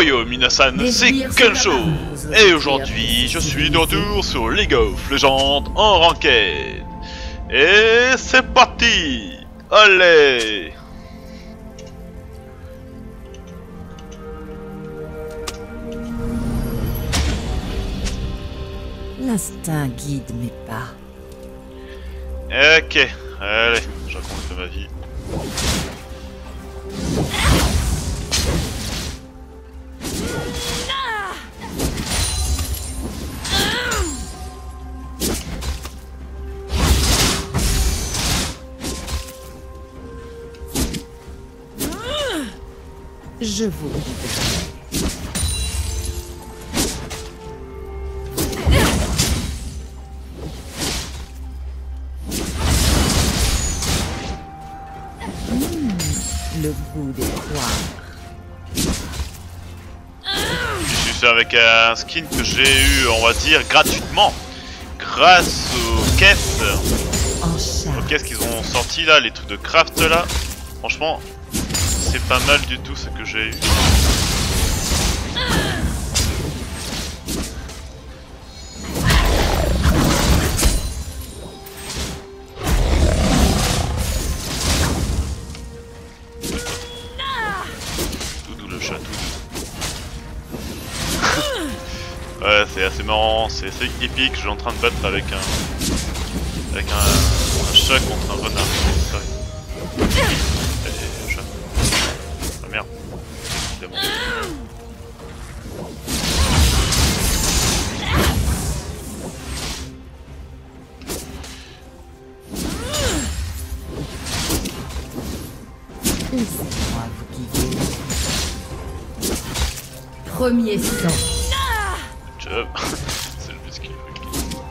Yo Minasan, c'est Kuncho. Et aujourd'hui, je suis de retour sur League of Legends en Ranked. Et c'est parti. Allez. L'instinct guide mes pas. Ok, allez, je raconte ma vie. Je vous le goût des croix. Je suis avec un skin que j'ai eu, on va dire, gratuitement. Grâce aux caisses. Aux caisses qu'ils ont sorti là, les trucs de craft là. Franchement, c'est pas mal du tout ce que j'ai eu. Doudou le chat, doudou. Ouais, c'est assez marrant, c'est assez épique. Je suis en train de battre avec un chat contre un renard. Premier sang. C'est le plus qu'il faut.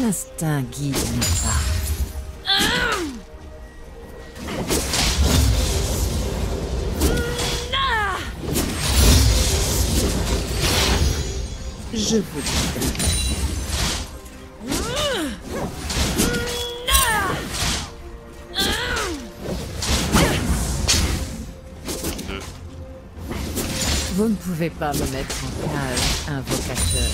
Merde. L'instinct guide mes pas. Je vous dis. Vous ne pouvez pas me mettre en cage, invocateur.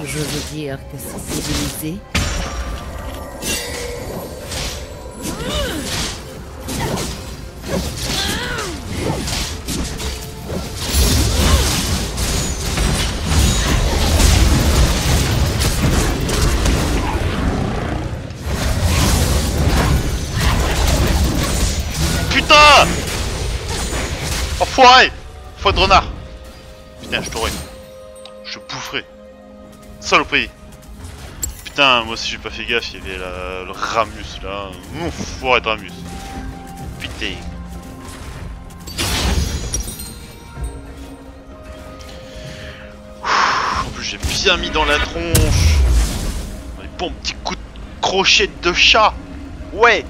Je veux dire que c'est civilisé. Putain! Enfoiré! Faut de renard! Putain, je t'aurai. Je boufferai. Saloperie. Putain, moi aussi j'ai pas fait gaffe, il y avait le Ramus là. Mon foiré de Ramus. Putain. bien mis dans la tronche. Un bon petit coup de crochet de chat. Ouais.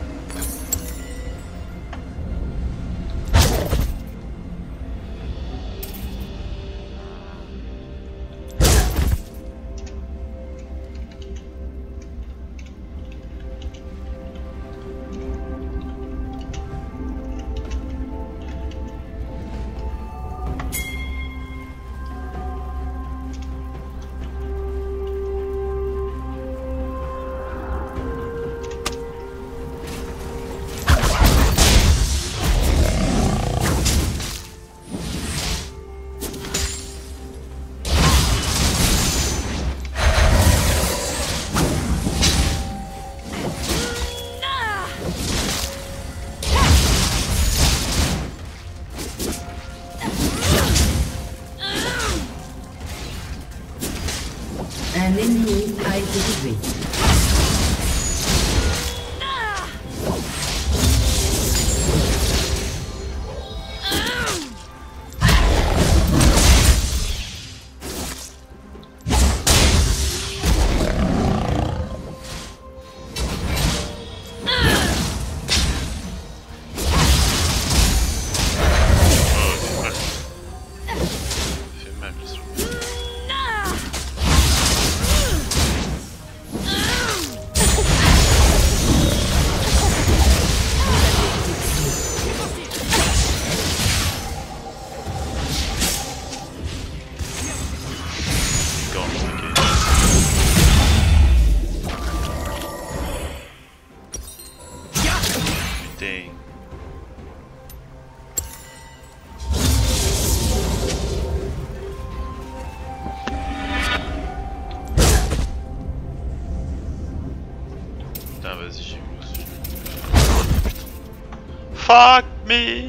Fuck me.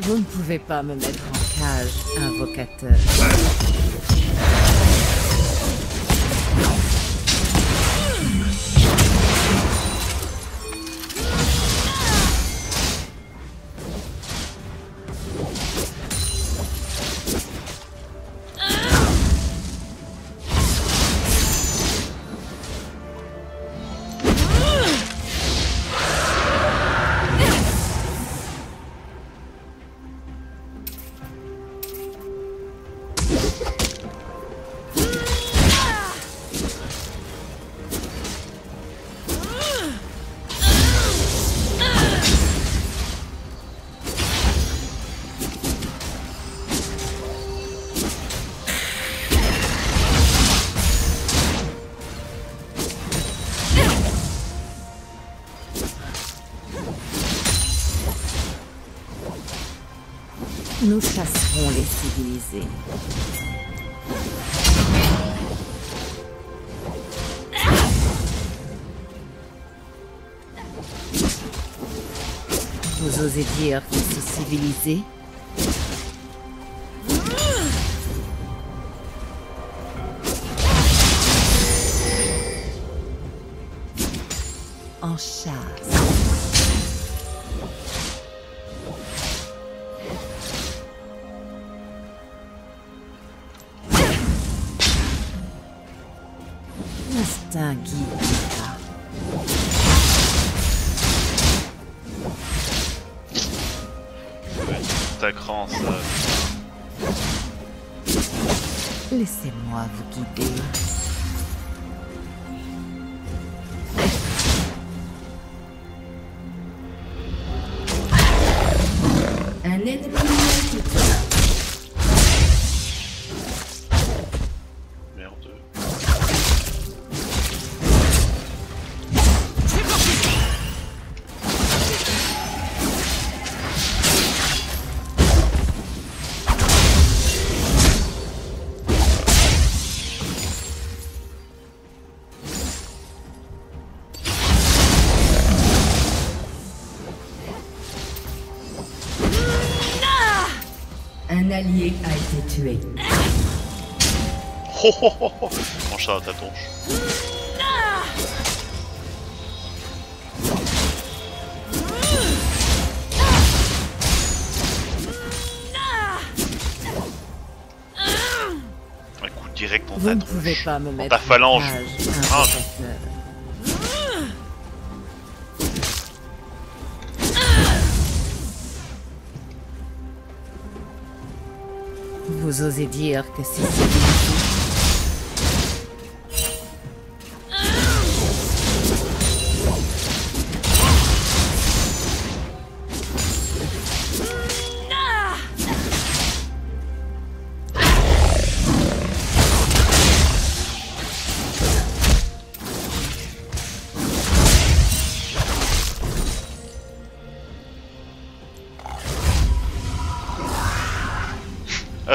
Vous ne pouvez pas me mettre en cage, invocateur. Nous chasserons les civilisés. Vous osez dire qu'ils sont civilisés ? En chasse. Un guide. consacrant ça. Laissez-moi vous guider. Un ennemi qui merde. C'est parti. Un allié a été tué. Oh oh oh oh. Mange ça à ta tronche. Un coup direct dans ta tronche. Dans ta phalange. Vous osez dire que c'est ah,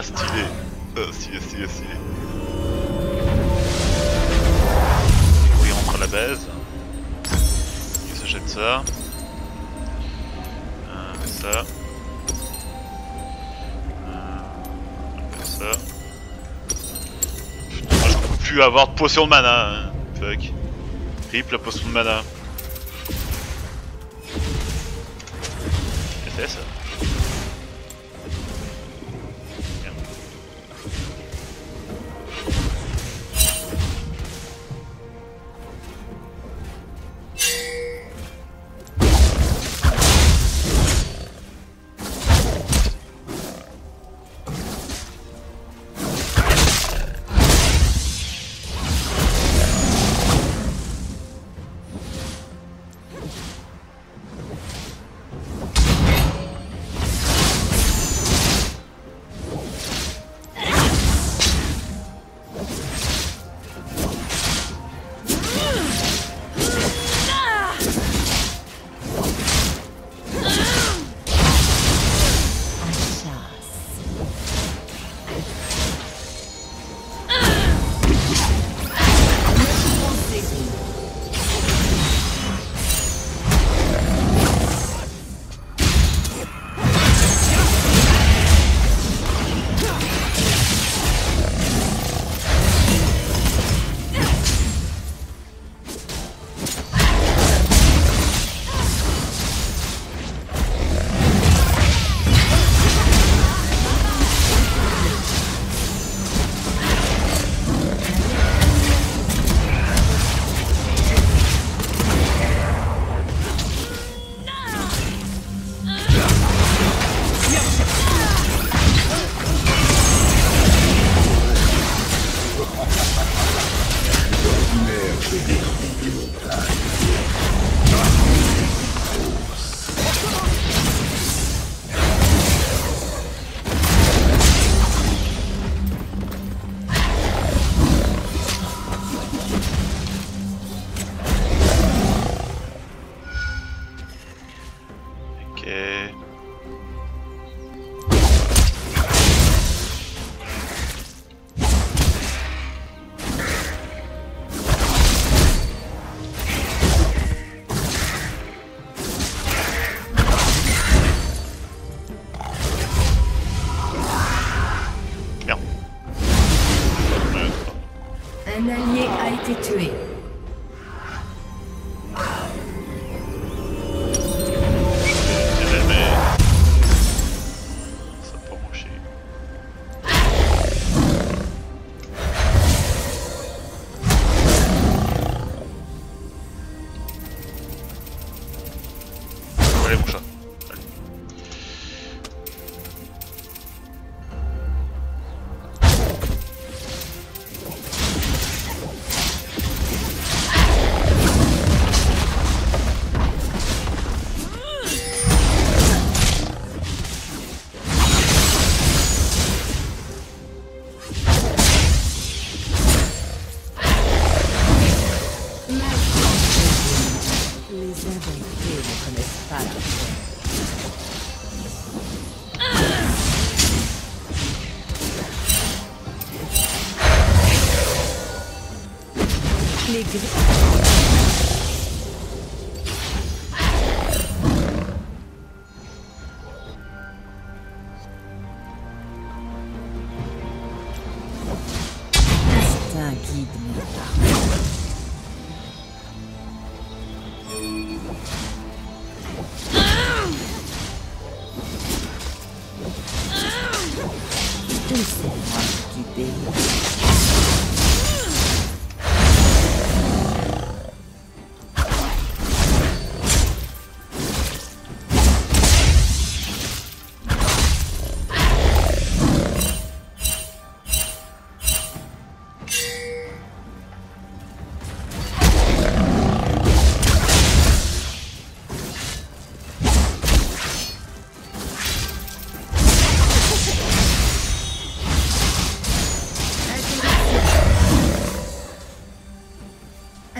stylé. Stylé. Oui, on rentre à la base. Il se jette ça. Ça. Ça. Putain, je peux plus avoir de potion de mana. Fuck. Rip la potion de mana. C'est ça. Un allié a été tué. Les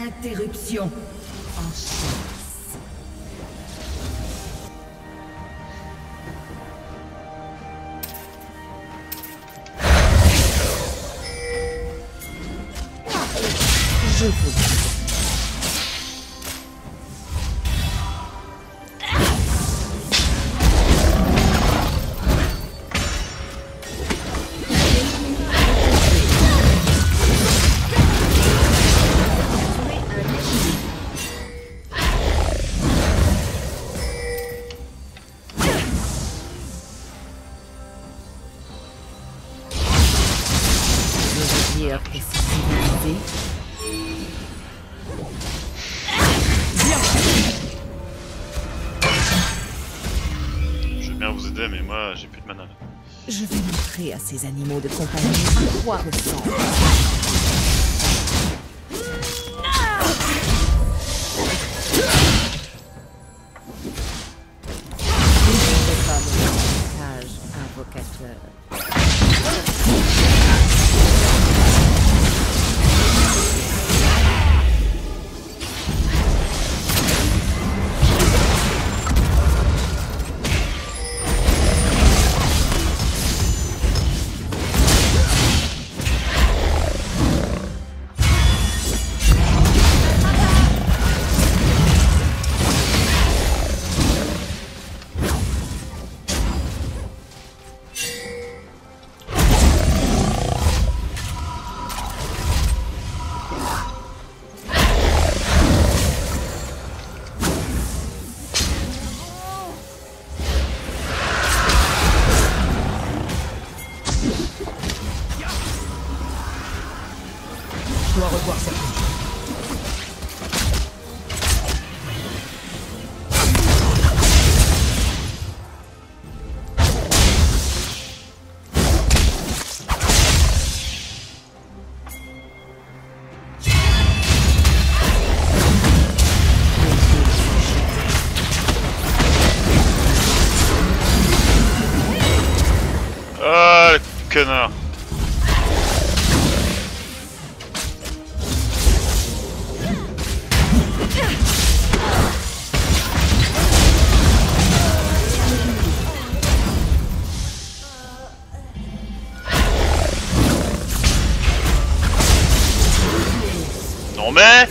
interruption. En chasse. Je vous... Je veux bien vous aider, mais moi j'ai plus de mana. Je vais montrer à ces animaux de compagnie à quoi ressemble. Connard. Non mais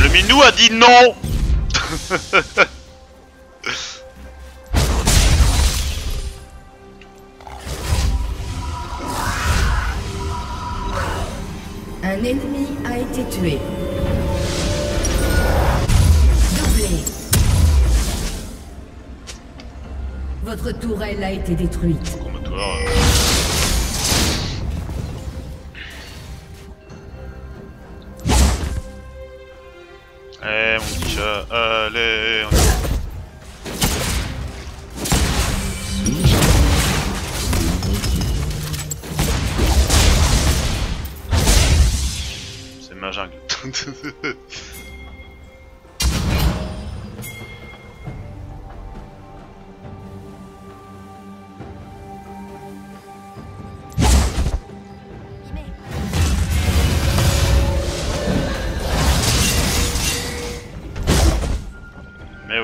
le minou a dit non. Un ennemi a été tué. Doublé. Votre tourelle a été détruite. Allez, mon petit chat, allez, on y va. Ma jungle. Mais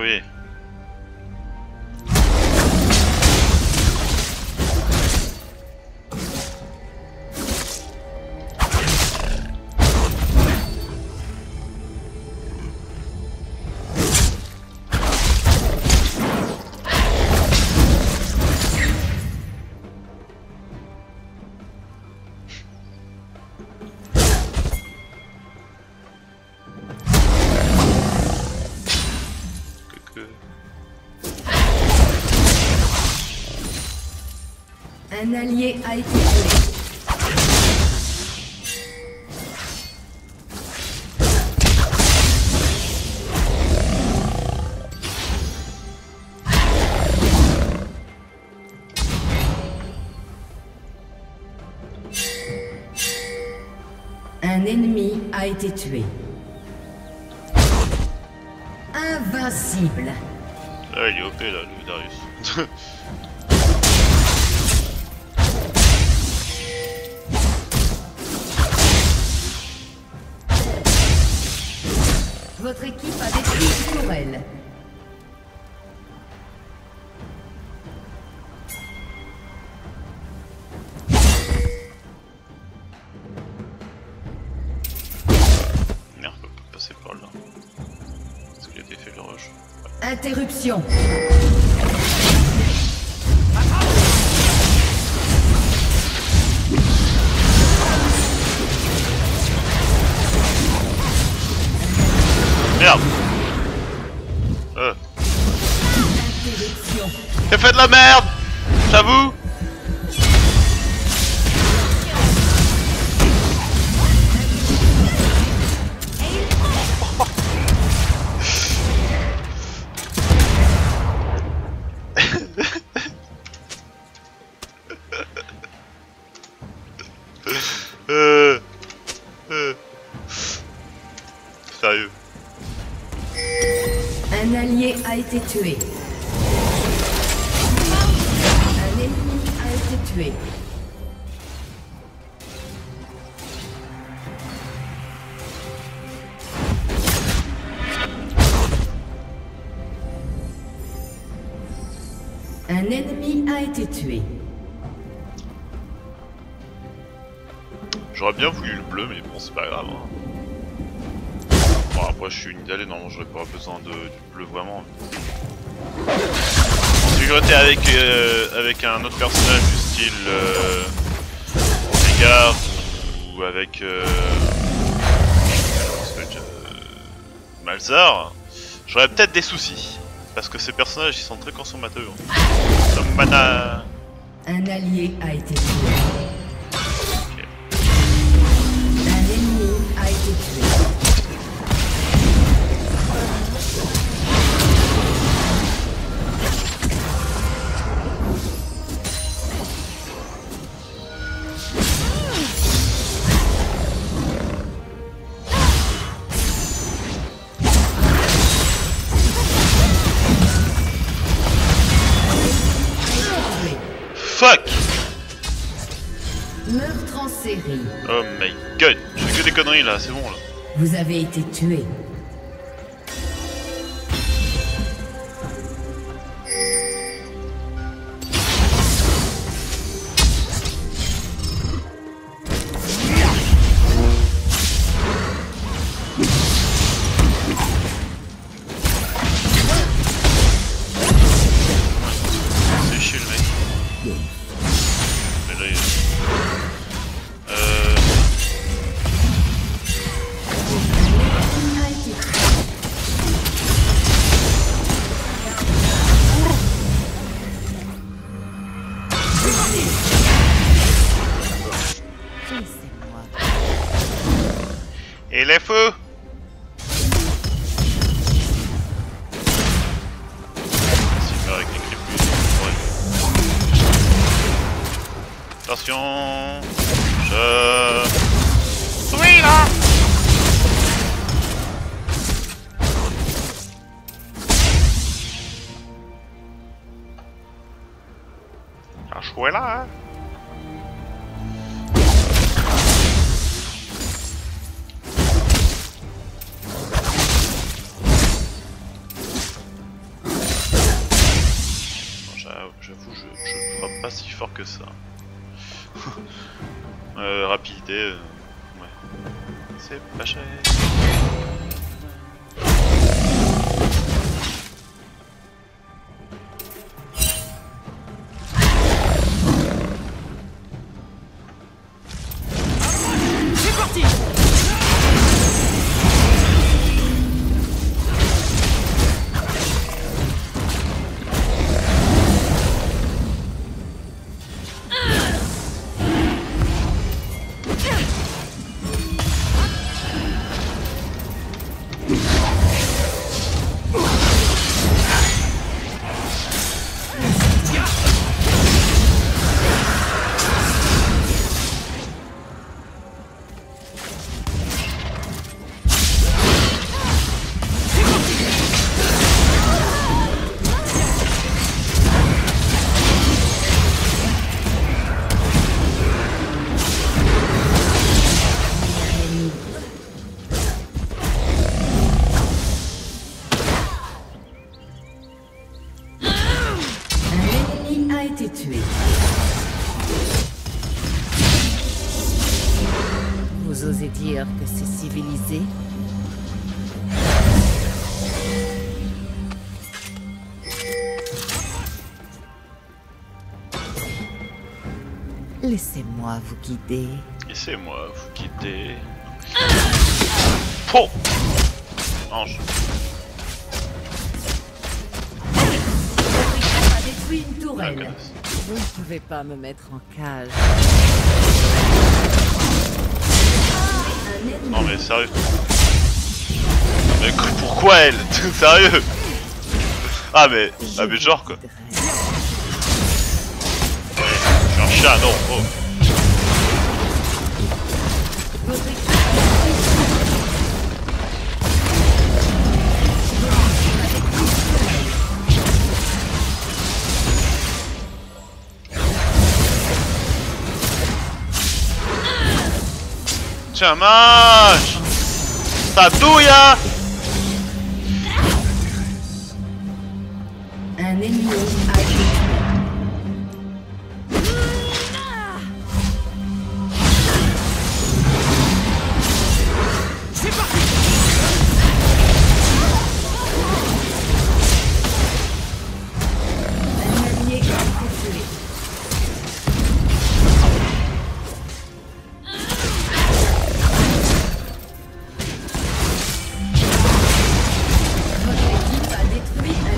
Un allié a été tué. Un ennemi a été tué. Invincible. Ah, il est OP là, le Darius. Votre équipe a détruit une tourelle. Merde, on peut pas passer par là. Parce qu'il a été fait le rush. Ouais. Interruption. Merde. J'ai fait de la merde, j'avoue. Sérieux. Un allié a été tué. Un ennemi a été tué. Un ennemi a été tué. J'aurais bien voulu le bleu, mais bon, c'est pas grave. Hein. Bon, après je suis une d'aller, non j'aurais pas besoin de bleu vraiment. Si j'étais avec un autre personnage du style Vega ou avec Malzar, j'aurais peut-être des soucis. Parce que ces personnages ils sont très consommateurs. Un allié a été tué. Fuck! Meurtre en série. Oh my god, je fais que des conneries là, c'est bon là. Vous avez été tué. Il est fou. Super avec les crépus. Attention. Je... Oui là. Ah, je suis là hein. J'avoue, je frappe pas si fort que ça. Rapidité, ouais. C'est pas cher. Vous osez dire que c'est civilisé ? Laissez-moi vous guider. Laissez-moi vous guider. Oh ! Ange. On a détruit une tourelle. Vous ne pouvez pas me mettre en cage. Non mais sérieux. Mais pourquoi elle? Sérieux? Ah mais genre quoi. Je suis un chat, non. Oh. Tiens, mâche! Ta douille, hein! Un ennemi a été. C'est parti! Un allié a été tué.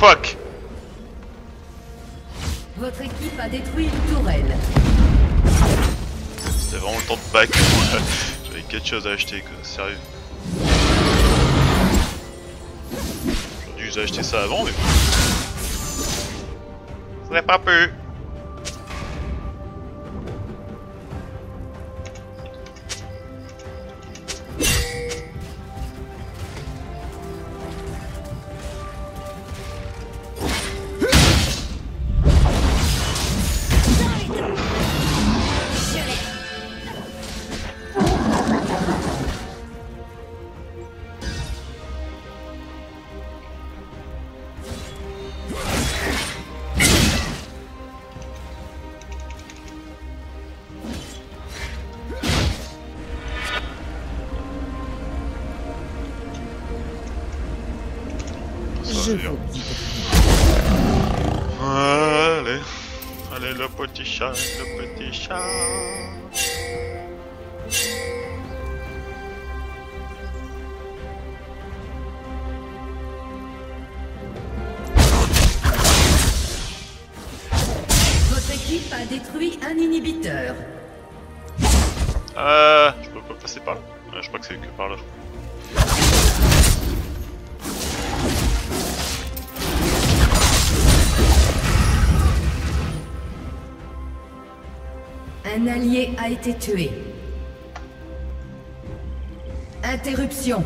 Fuck. Votre équipe a détruit une tourelle. C'était vraiment le temps de back. J'avais quelque chose à acheter, quoi. Sérieux. J'aurais dû acheter ça avant, mais. Ça serait pas peu. Allez, allez le petit chat Votre équipe a détruit un inhibiteur. Je peux pas passer par là. Je crois que c'est que par là. Un allié a été tué. Interruption.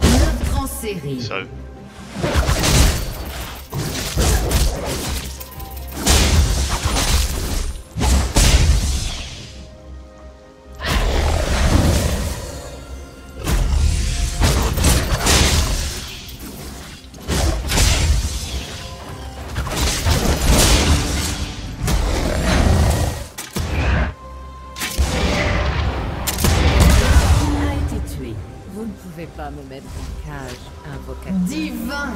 Meurtre en série. Sérieux. Me mettre en cage, invocateur divin.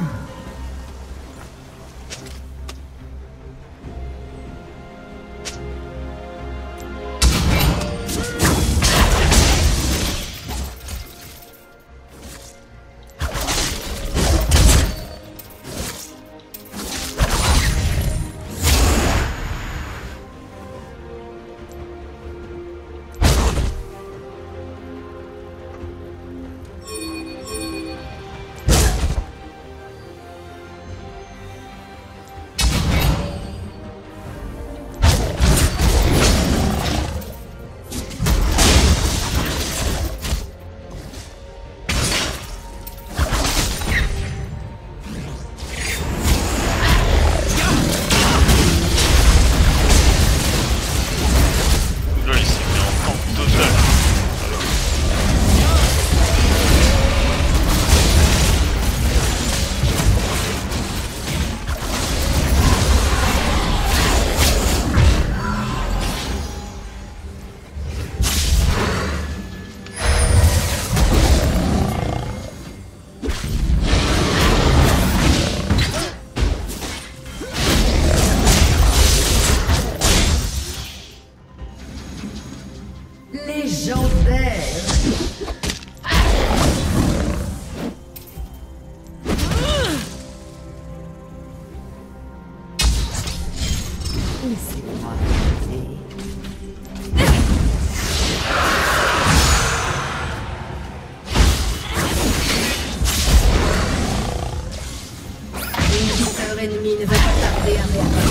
Légendaire. Laissez-moi regarder. Une douceur ennemie ne va pas tarder à mourir.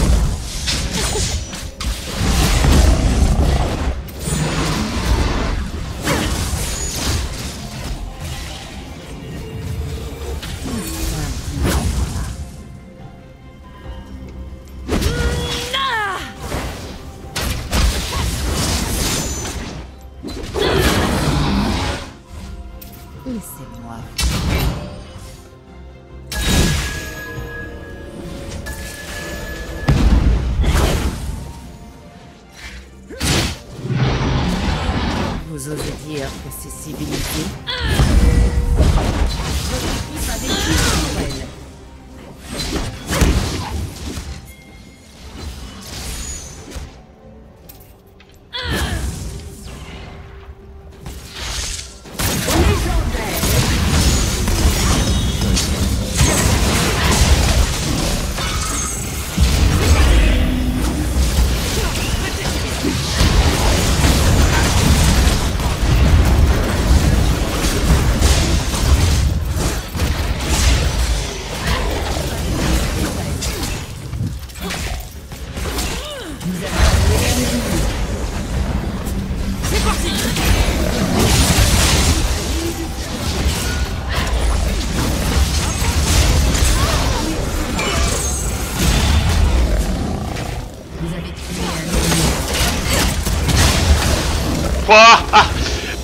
Laissez-moi. Vous osez dire que c'est civilisé?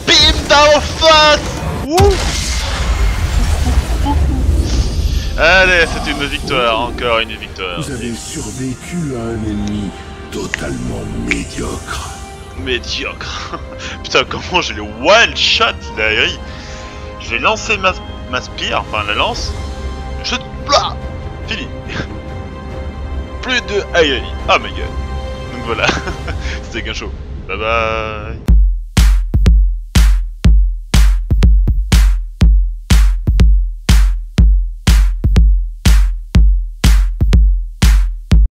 Beam down face. Allez, c'est une victoire, encore une victoire. Vous avez survécu à un ennemi totalement médiocre. Médiocre. Putain, comment j'ai le one shot là, Eri. Je vais lancer ma spear, enfin la lance. Je... Blah. Fini. Plus de Eri. Ah, ma gueule. Donc voilà, c'était Kuncho. Bye bye.